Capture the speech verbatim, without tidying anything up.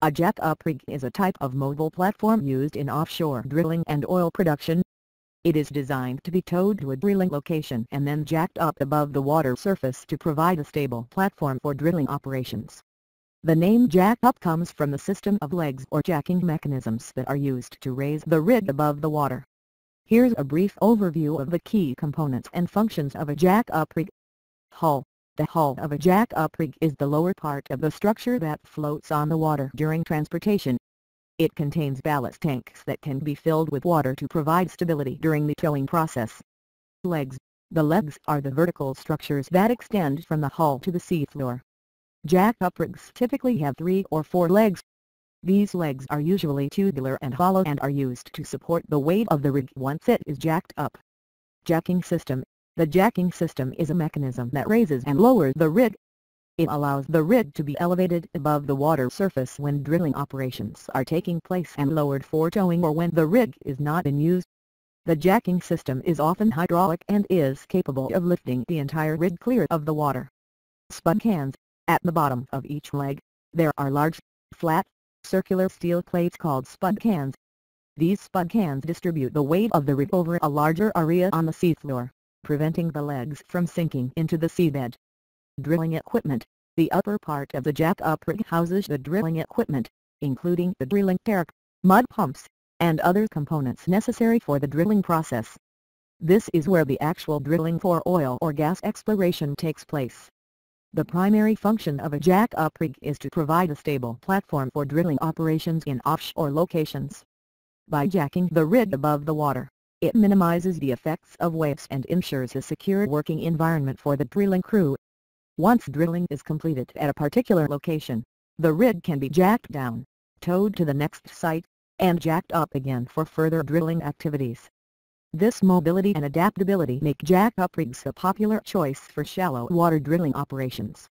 A jack-up rig is a type of mobile platform used in offshore drilling and oil production. It is designed to be towed to a drilling location and then jacked up above the water surface to provide a stable platform for drilling operations. The name jack-up comes from the system of legs or jacking mechanisms that are used to raise the rig above the water. Here's a brief overview of the key components and functions of a jack-up rig. Hull. The hull of a jack-up rig is the lower part of the structure that floats on the water during transportation. It contains ballast tanks that can be filled with water to provide stability during the towing process. Legs. The legs are the vertical structures that extend from the hull to the seafloor. Jack-up rigs typically have three or four legs. These legs are usually tubular and hollow and are used to support the weight of the rig once it is jacked up. Jacking system. The jacking system is a mechanism that raises and lowers the rig. It allows the rig to be elevated above the water surface when drilling operations are taking place and lowered for towing or when the rig is not in use. The jacking system is often hydraulic and is capable of lifting the entire rig clear of the water. Spud cans. At the bottom of each leg, there are large, flat, circular steel plates called spud cans. These spud cans distribute the weight of the rig over a larger area on the seafloor, preventing the legs from sinking into the seabed. Drilling equipment. The upper part of the jack-up rig houses the drilling equipment, including the drilling derrick, mud pumps, and other components necessary for the drilling process. This is where the actual drilling for oil or gas exploration takes place. The primary function of a jack-up rig is to provide a stable platform for drilling operations in offshore locations. By jacking the rig above the water, it minimizes the effects of waves and ensures a secure working environment for the drilling crew. Once drilling is completed at a particular location, the rig can be jacked down, towed to the next site, and jacked up again for further drilling activities. This mobility and adaptability make jack-up rigs a popular choice for shallow water drilling operations.